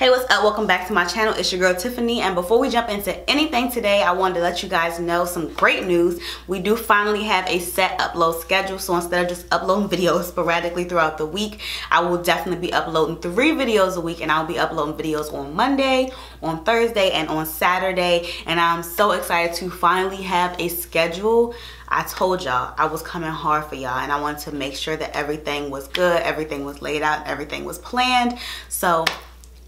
Hey, what's up? Welcome back to my channel. It's your girl Tiffany, and before we jump into anything today, I wanted to let you guys know some great news. We do finally have a set upload schedule, so instead of just uploading videos sporadically throughout the week, I will definitely be uploading 3 videos a week, and I'll be uploading videos on Monday, on Thursday, and on Saturday, and I'm so excited to finally have a schedule. I told y'all I was coming hard for y'all, and I wanted to make sure that everything was good, everything was laid out, everything was planned. So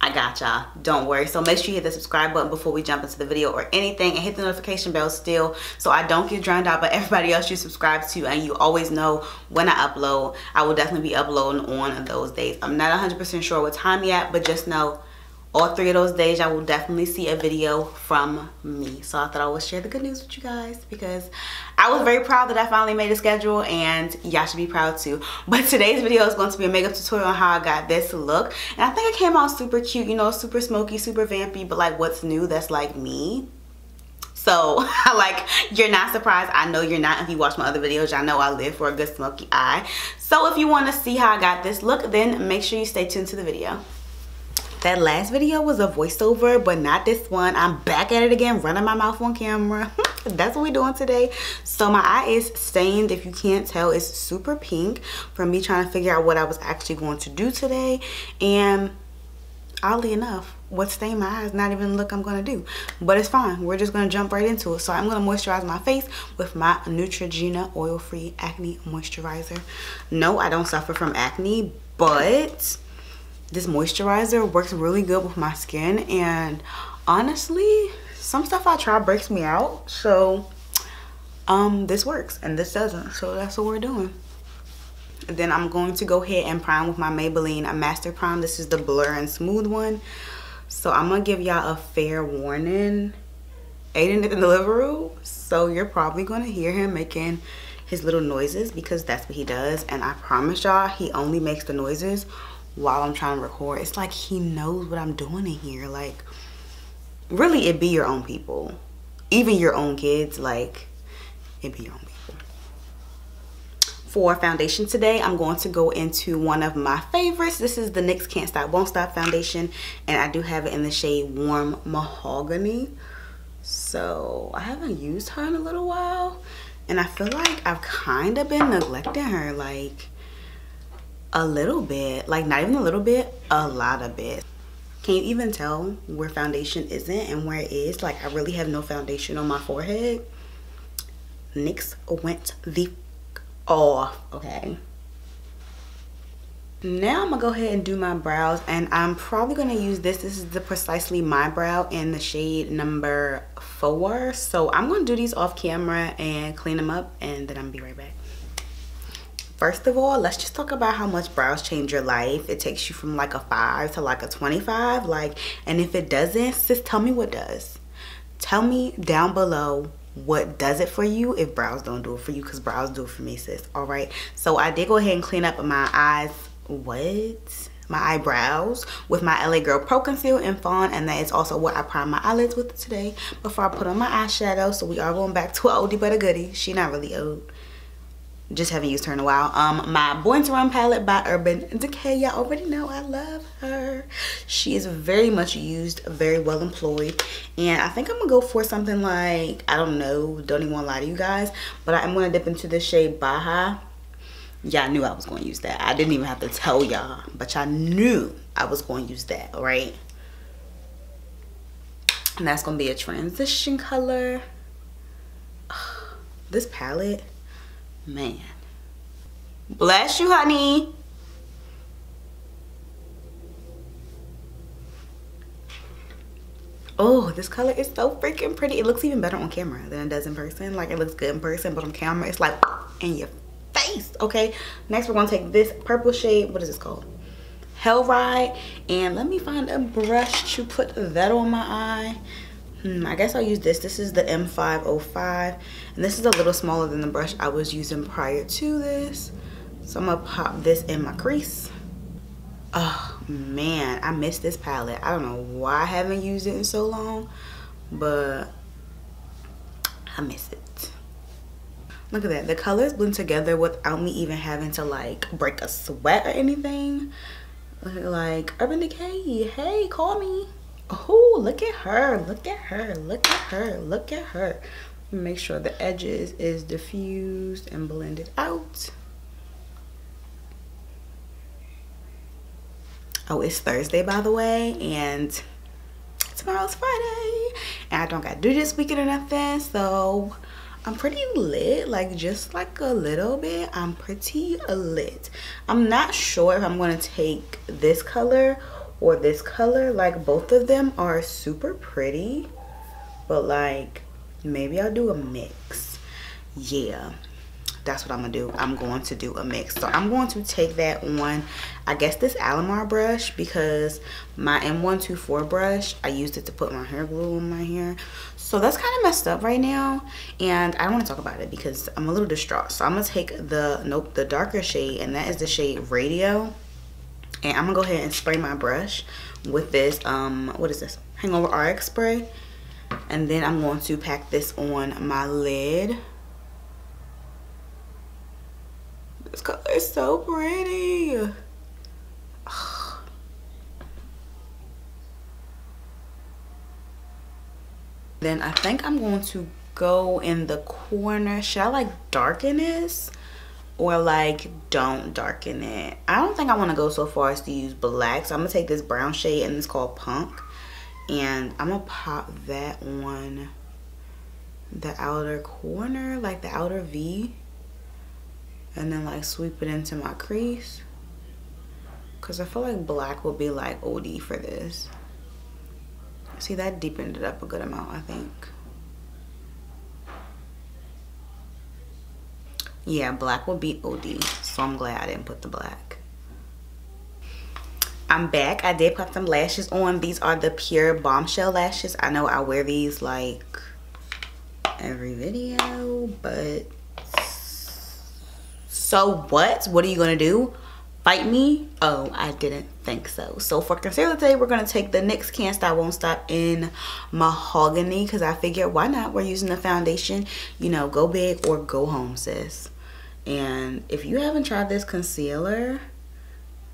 I got y'all, don't worry. So make sure you hit the subscribe button before we jump into the video or anything, and hit the notification bell still so I don't get drowned out by everybody else you subscribe to, and you always know when I upload. I will definitely be uploading on those days. I'm not 100% sure what time yet, but just know all 3 of those days y'all will definitely see a video from me. So I thought I would share the good news with you guys, because I was very proud that I finally made a schedule, and y'all should be proud too. But today's video is going to be a makeup tutorial on how I got this look, and I think it came out super cute, you know, super smoky, super vampy, but like, what's new? That's like me. So you're not surprised. I know you're not. If you watch my other videos, y'all know I live for a good smoky eye. So if you want to see how I got this look, then make sure you stay tuned to the video. That last video was a voiceover, but not this one. I'm back at it again, running my mouth on camera. That's what we're doing today. So my eye is stained. If you can't tell, it's super pink from me trying to figure out what I was actually going to do today. And oddly enough, what stained my eye is not even the look I'm going to do. But it's fine. We're just going to jump right into it. So I'm going to moisturize my face with my Neutrogena Oil-Free Acne Moisturizer. No, I don't suffer from acne, but this moisturizer works really good with my skin, and honestly some stuff I try breaks me out, so this works and this doesn't, so that's what we're doing. And then I'm going to go ahead and prime with my Maybelline Master Prime. This is the blur and smooth one. So I'm gonna give y'all a fair warning, Aiden at the Deliveroo, so you're probably gonna hear him making his little noises, because that's what he does. And I promise y'all, he only makes the noises while I'm trying to record. It's like he knows what I'm doing in here. Like, really, it be your own people, even your own kids. Like, it be your own people. For foundation today, I'm going to go into one of my favorites. This is the NYX Can't Stop Won't Stop foundation, and I do have it in the shade Warm Mahogany. So I haven't used her in a little while, and I feel like I've kind of been neglecting her, like a little bit. Like, not even a little bit, a lot of bit. Can you even tell where foundation isn't and where it is? Like, I really have no foundation on my forehead. NYX went the f off, okay? Now I'm gonna go ahead and do my brows, and I'm probably gonna use this. This is the Precisely My Brow in the shade number 4. So I'm gonna do these off camera and clean them up, and then I'm gonna be right back. First of all, let's just talk about how much brows change your life. It takes you from like a 5 to like a 25. Like, and if it doesn't, sis, tell me what does. Tell me down below what does it for you if brows don't do it for you, because brows do it for me, sis. All right. So I did go ahead and clean up my eyes. What? My eyebrows with my LA Girl Pro Conceal in Fawn, and that is also what I prime my eyelids with today before I put on my eyeshadow. So we are going back to an oldie but a goodie. She not really old, just haven't used her in a while. My Born to Run palette by Urban Decay. Y'all already know I love her. She is very much used, very well employed, and I think I'm gonna go for something like, I don't know, don't even want to lie to you guys, but I'm gonna dip into the shade Baja. Y'all knew I was gonna use that. I didn't even have to tell y'all, but y'all knew I was gonna use that. All right, and that's gonna be a transition color. This palette, man, bless you, honey. Oh, this color is so freaking pretty. It looks even better on camera than it does in person. Like, it looks good in person, but on camera it's like in your face. Okay, next we're gonna take this purple shade. What is this called? Hell Ride. And let me find a brush to put that on my eye. I guess I'll use this. This is the M505, and this is a little smaller than the brush I was using prior to this. So I'm gonna pop this in my crease. Oh man, I miss this palette. I don't know why I haven't used it in so long, but I miss it. Look at that. The colors blend together without me even having to like break a sweat or anything. looking like Urban Decay. Hey, call me. Oh, look at her, look at her, look at her, look at her. Make sure the edges is diffused and blended out. Oh, it's Thursday, by the way, and tomorrow's Friday, and I don't gotta do this weekend or nothing, so I'm pretty lit. Like, just like a little bit, I'm pretty lit. I'm not sure if I'm gonna take this color or this color. Like, both of them are super pretty, but like maybe I'll do a mix. Yeah, that's what I'm gonna do. I'm going to do a mix. So I'm going to take that on, I guess, this Alamar brush, because my M124 brush, I used it to put my hair glue on my hair. So that's kind of messed up right now, and I don't want to talk about it because I'm a little distraught. So I'm gonna take the, nope, the darker shade, and that is the shade Radio. And I'm gonna go ahead and spray my brush with this, what is this? Hangover RX spray. And then I'm going to pack this on my lid. This color is so pretty. Ugh. Then I think I'm going to go in the corner. Should I like darken this or like don't darken it? I don't think I want to go so far as to use black. So I'm going to take this brown shade, and it's called Punk. And I'm gonna pop that on the outer corner, like the outer V, and then like sweep it into my crease, because I feel like black will be like OD for this. See, that deepened it up a good amount, I think. Yeah, black will be OD, so I'm glad I didn't put the black. I'm back. I did pop some lashes on. These are the Pure Bombshell Lashes. I know I wear these like every video, but so what? What are you gonna do? Fight me? Oh, I didn't think so. So for concealer today, we're gonna take the NYX Can't Stop Won't Stop in Mahogany, because I figured, why not? We're using the foundation, you know, go big or go home, sis. And if you haven't tried this concealer,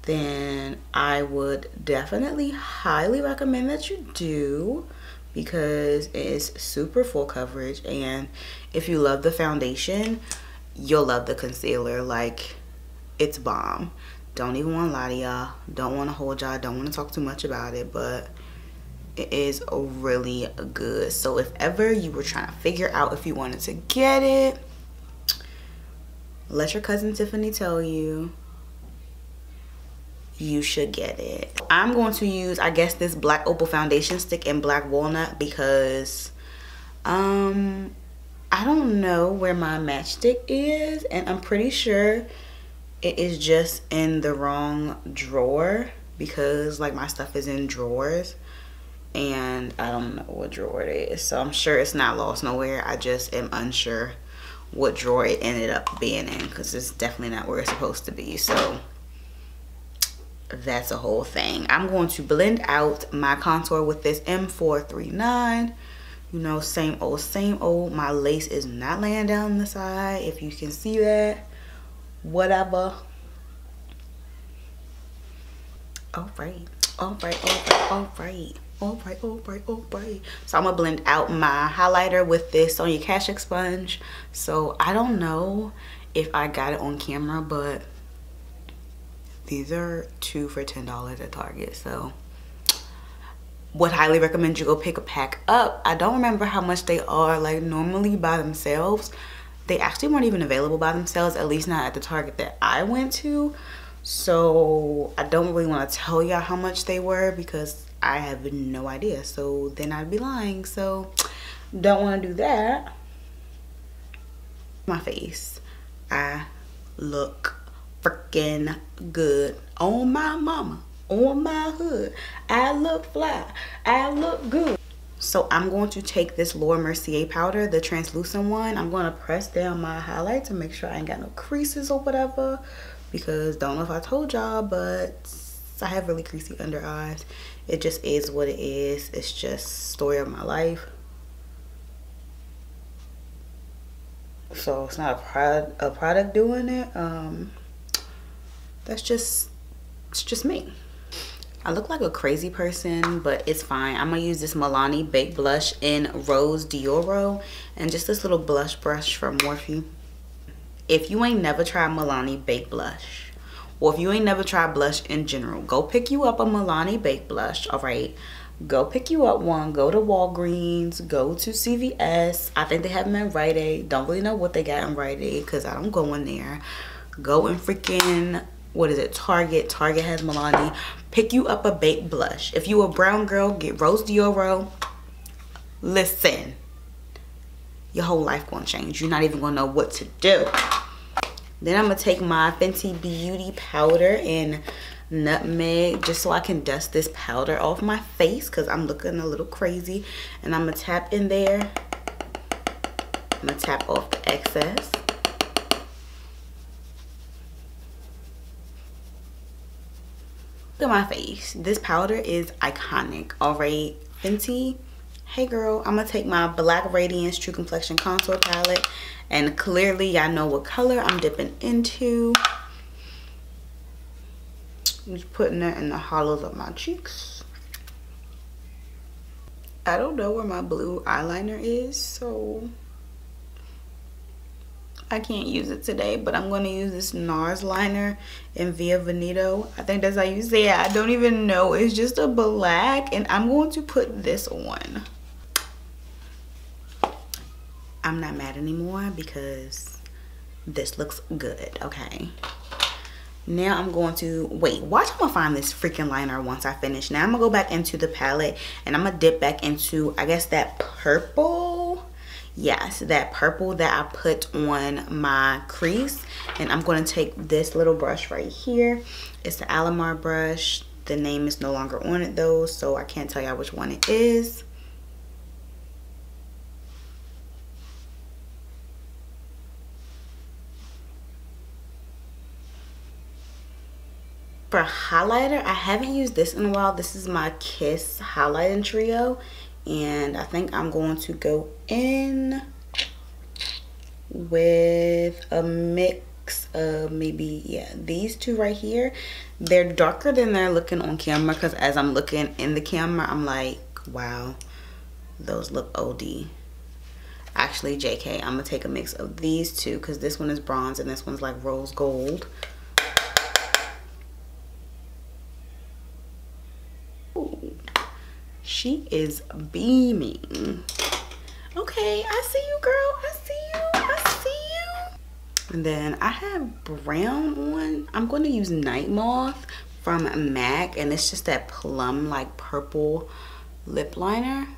then I would definitely highly recommend that you do, because it is super full coverage, and if you love the foundation, you'll love the concealer. Like, it's bomb. Don't even want to lie to y'all, don't want to hold y'all, don't want to talk too much about it, but it is really good. So if ever you were trying to figure out if you wanted to get it, let your cousin Tiffany tell you, you should get it. I'm going to use, I guess, this Black Opal foundation stick in Black Walnut, because I don't know where my matchstick is, and I'm pretty sure it is just in the wrong drawer, because like my stuff is in drawers and I don't know what drawer it is. So I'm sure it's not lost nowhere. I just am unsure what drawer it ended up being in, because it's definitely not where it's supposed to be. So that's a whole thing. I'm going to blend out my contour with this M439. You know, same old, same old. My lace is not laying down the side, if you can see that. Whatever. Alright, alright, alright, alright, alright, alright, alright. So I'm gonna blend out my highlighter with this Sonya Kashuk sponge. So I don't know if I got it on camera, but these are 2 for $10 at Target, so would highly recommend you go pick a pack up. I don't remember how much they are, like normally by themselves. They actually weren't even available by themselves, at least not at the Target that I went to. So I don't really want to tell y'all how much they were, because I have no idea. So then I'd be lying, so don't want to do that. My face, I look freaking good on my mama, on my hood. I look fly, I look good. So I'm going to take this Laura Mercier powder, the translucent one. I'm going to press down my highlight to make sure I ain't got no creases or whatever, because don't know if I told y'all, but I have really creasy under eyes. It just is what it is. It's just story of my life. So it's not a product doing it. That's just, it's just me. I look like a crazy person, but it's fine. I'm gonna use this Milani Baked Blush in Rose Dioro and just this little blush brush from Morphe. If you ain't never tried Milani Baked Blush, or if you ain't never tried blush in general, go pick you up a Milani Baked Blush, all right? Go pick you up one. Go to Walgreens. Go to CVS. I think they have them in Rite Aid. Don't really know what they got in Rite Aid because I don't go in there. Go in freaking... what is it? Target. Target has Milani. Pick you up a baked blush. If you a brown girl, get Rose Dioro. Listen, your whole life gonna change. You're not even gonna know what to do. Then I'm gonna take my Fenty Beauty powder in Nutmeg just so I can dust this powder off my face because I'm looking a little crazy. And I'm gonna tap in there. I'm gonna tap off the excess. Look at my face. This powder is iconic. All right, Fenty, hey girl. I'm gonna take my Black Radiance True Complexion Contour Palette, and clearly y'all know what color I'm dipping into. I'm just putting it in the hollows of my cheeks. I don't know where my blue eyeliner is, so I can't use it today, but I'm going to use this NARS liner in Via Veneto. I think that's how you say it. I don't even know. It's just a black, and I'm going to put this on. I'm not mad anymore because this looks good, okay? Now I'm going to, wait, watch, I'm going to find this freaking liner once I finish. Now I'm going to go back into the palette, and I'm going to dip back into, I guess, that purple. Yes, that purple that I put on my crease. And I'm going to take this little brush right here. It's the Alamar brush. The name is no longer on it though, so I can't tell y'all which one it is. For highlighter, I haven't used this in a while. This is my Kiss highlighting trio. And I think I'm going to go in with a mix of maybe, yeah, these two right here. They're darker than they're looking on camera because as I'm looking in the camera, I'm like, wow, those look OD. Actually, JK, I'm going to take a mix of these two because this one is bronze and this one's like rose gold. She is beaming. Okay, I see you, girl. I see you. I see you. And then I have brown on. I'm going to use Night Moth from MAC, and it's just that plum like purple lip liner.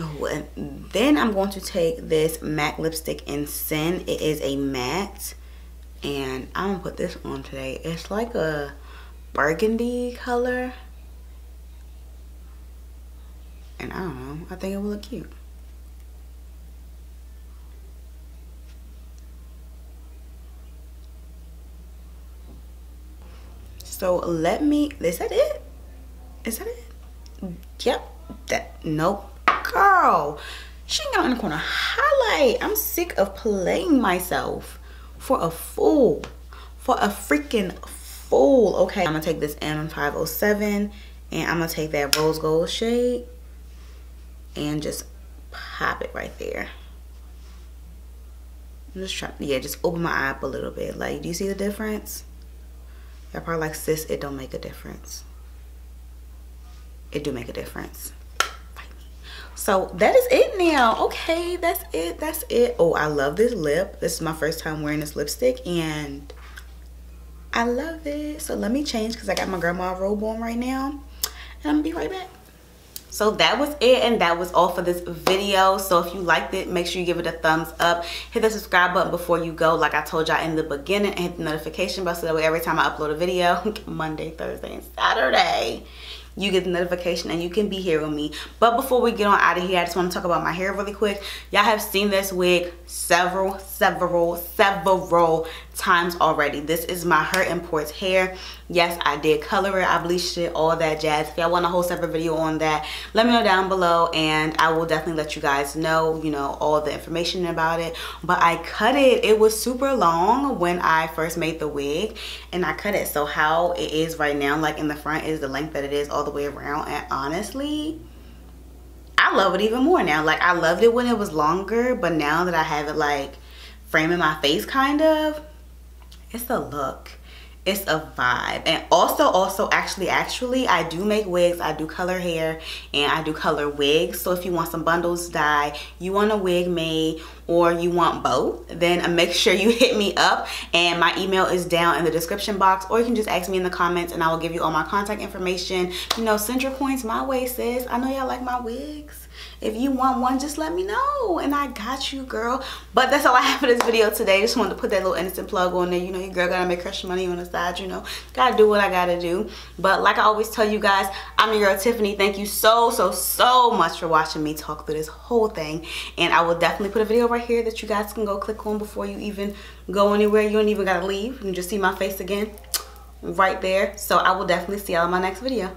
Oh, and then I'm going to take this MAC lipstick in Sin. It is a matte. And I'm going to put this on today. It's like a burgundy color. And I don't know. I think it will look cute. So let me... is that it? Is that it? Yep. That. Nope. Girl. She ain't got in the corner. Highlight. I'm sick of playing myself. For a fool. For a freaking fool. Okay, I'm going to take this M507 and I'm going to take that rose gold shade and just pop it right there. I'm just trying, yeah, just open my eye up a little bit. Like, do you see the difference? Y'all probably like, sis, it don't make a difference. It do make a difference. So that is it now. Okay, that's it, that's it. Oh, I love this lip. This is my first time wearing this lipstick and I love it. So let me change because I got my grandma robe on right now and I'm gonna be right back. So that was it, and that was all for this video. So if you liked it, make sure you give it a thumbs up. Hit the subscribe button before you go, like I told y'all in the beginning, and hit the notification bell so that way every time I upload a video, Monday, Thursday, and Saturday, you get the notification and you can be here with me. But before we get on out of here, I just want to talk about my hair really quick. Y'all have seen this wig several times already. This is my Her Imports hair. Yes, I did color it, I bleached it, all that jazz. If y'all want a whole separate video on that, let me know down below and I will definitely let you guys know, you know, all the information about it. But I cut it. It was super long when I first made the wig and I cut it. So how it is right now, like in the front, is the length that it is all the way around. And honestly, I love it even more now. Like, I loved it when it was longer, but now that I have it like framing my face kind of, it's a look, it's a vibe. And also actually I do make wigs, I do color hair and I do color wigs. So if you want some bundles dye, you want a wig made, or you want both, then make sure you hit me up, and my email is down in the description box, or you can just ask me in the comments and I will give you all my contact information. You know, send your coins my way, sis. I know y'all like my wigs. If you want one, just let me know and I got you, girl. But that's all I have for this video today. Just wanted to put that little innocent plug on there. You know, your girl gotta make her money on the side, you know, gotta do what I gotta do. But like I always tell you guys, I'm your girl Tiffany. Thank you so much for watching me talk through this whole thing, and I will definitely put a video right here that you guys can go click on before you even go anywhere. You don't even gotta leave, you can just see my face again right there. So I will definitely see y'all in my next video.